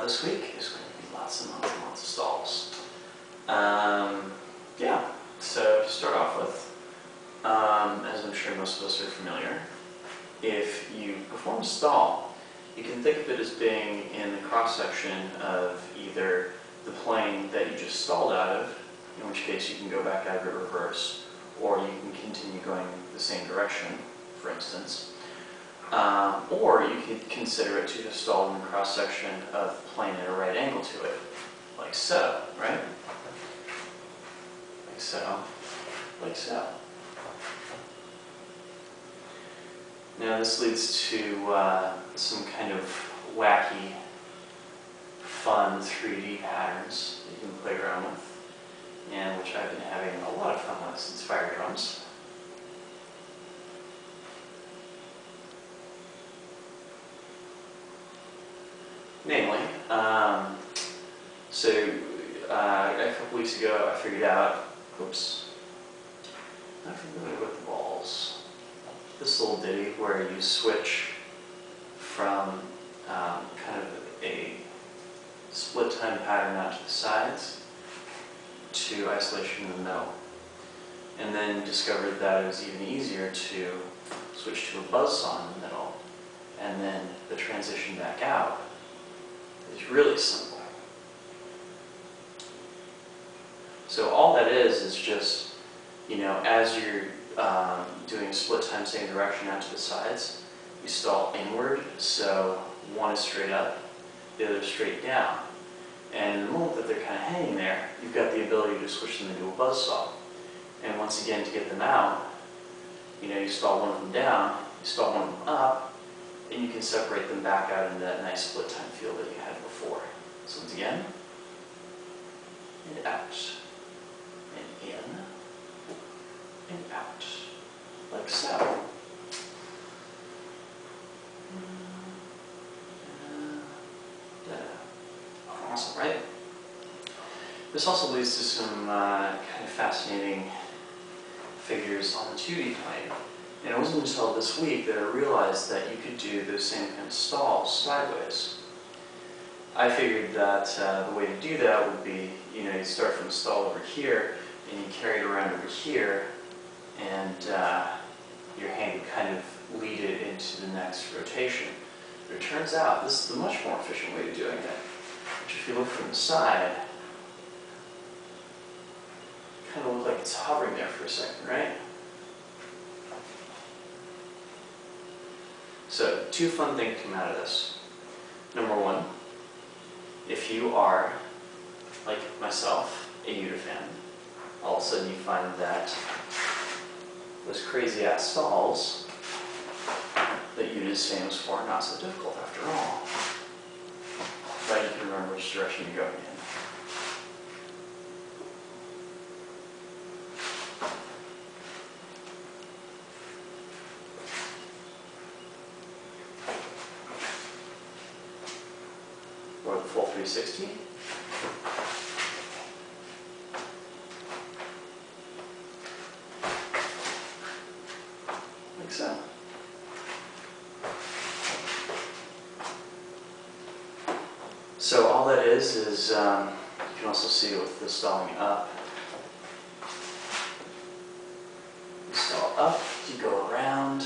out this week. There's going to be lots and lots and lots of stalls. Yeah, so to start off with, as I'm sure most of us are familiar, if you perform a stall, you can think of it as being in the cross-section of either the plane that you just stalled out of, in which case you can go back out of it reverse, or you can continue going the same direction, for instance. Or you could consider it to have stalled in the cross-section of the plane at a right angle to it, like so, right? Like so, like so. Now this leads to some kind of wacky, fun 3D patterns that you can play around with, and which I've been having a lot of fun with since Fire Drums. Namely, a couple weeks ago I figured out, oops, not familiar with the balls. This little ditty where you switch from kind of a split time pattern out to the sides to isolation in the middle. And then discovered that it was even easier to switch to a buzzsaw in the middle, and then the transition back out is really simple. So all that is just, you know, as you're doing split time same direction out to the sides, you stall inward, so one is straight up, the other is straight down. And the moment that they're kind of hanging there, you've got the ability to switch them into a buzzsaw. And once again, to get them out, you know, you stall one of them down, you stall one of them up, and you can separate them back out into that nice split time feel that you had before. So once again, and out, and in, and out, like so. Awesome, right? This also leads to some kind of fascinating figures on the 2D plane. And it wasn't until this week that I realized that you could do those same kind of stalls sideways. I figured that the way to do that would be, you know, you start from a stall over here, and you carry it around over here, and your hand kind of lead it into the next rotation. But it turns out this is the much more efficient way of doing it. Which, if you look from the side, kind of looks like it's hovering there for a second, right? So, two fun things come out of this. Number one, if you are, like myself, a Yuta fan, all of a sudden you find that those crazy ass stalls that Yuta is famous for are not so difficult after all. But you can remember which direction you're going in. Or the full 360. So. So all that is you can also see it with the stalling up. You stall up, you go around.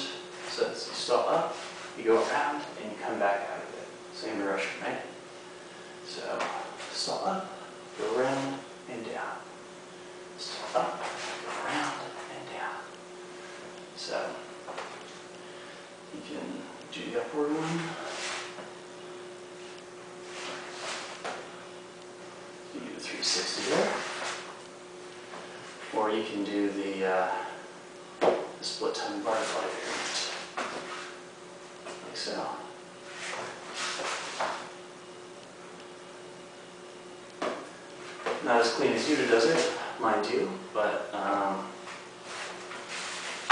So you stall up, you go around, and you come back out of it. Same direction, right? So stall up, go around, and down. Stall up, go around, and down. So. You can do the upward one. You can do the 360 there. Or you can do the split time butterfly variant. Like so. Not as clean as Yuta does it, mind you, but I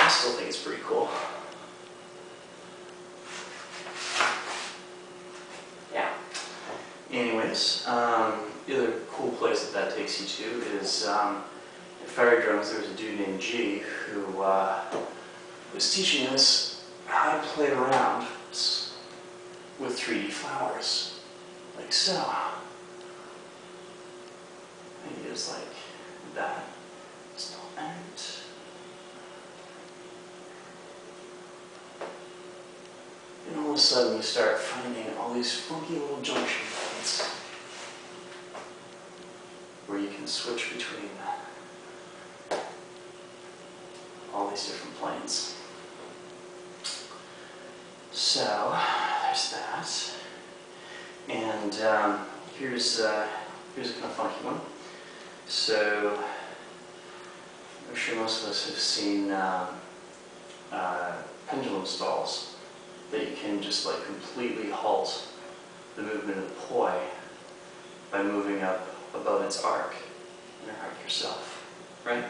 still think it's pretty cool. Anyways, the other cool place that takes you to is at Fire Drums. There was a dude named G who was teaching us how to play around with 3D flowers. like so. Maybe just like that. Just don't end. And all of a sudden you start finding all these funky little junction points where you can switch between all these different planes. So there's that. And here's a kind of funky one. So I'm sure most of us have seen pendulum stalls that you can just like completely halt the movement of the poi by moving up above its arc and arc yourself, right?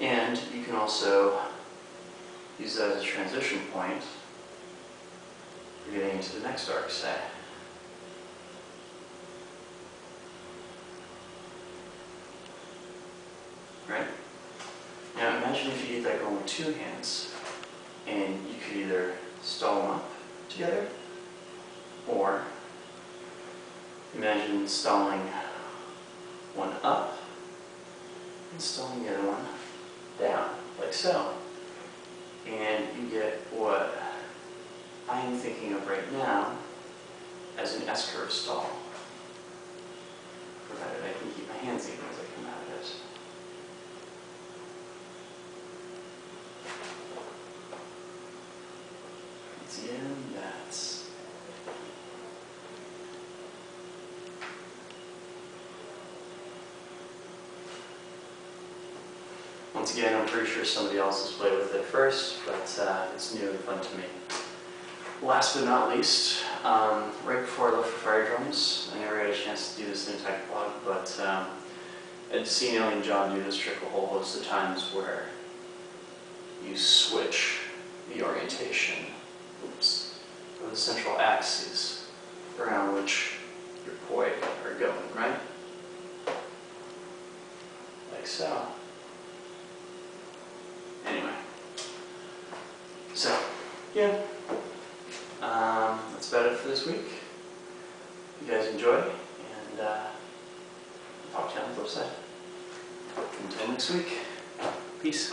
And you can also use that as a transition point for getting into the next arc, say. Right? Now imagine if you did that going with two hands, and you could either stall them up together, or imagine stalling one up and stalling the other one down, like so. And you get what I'm thinking of right now as an S-curve stall, provided I can keep my hands even as I come out of it. That's it, and that's... Once again, I'm pretty sure somebody else has played with it first, but it's new and fun to me. Last but not least, right before I left for Fire Drums, I never had a chance to do this in a tech blog, but I'd seen Ellie and John do this trick a whole host of times where you switch the orientation of the central axis around which your poi are going, right? Like so. So, yeah, that's about it for this week. You guys enjoy, and talk to you on the flip side. Until next week, peace.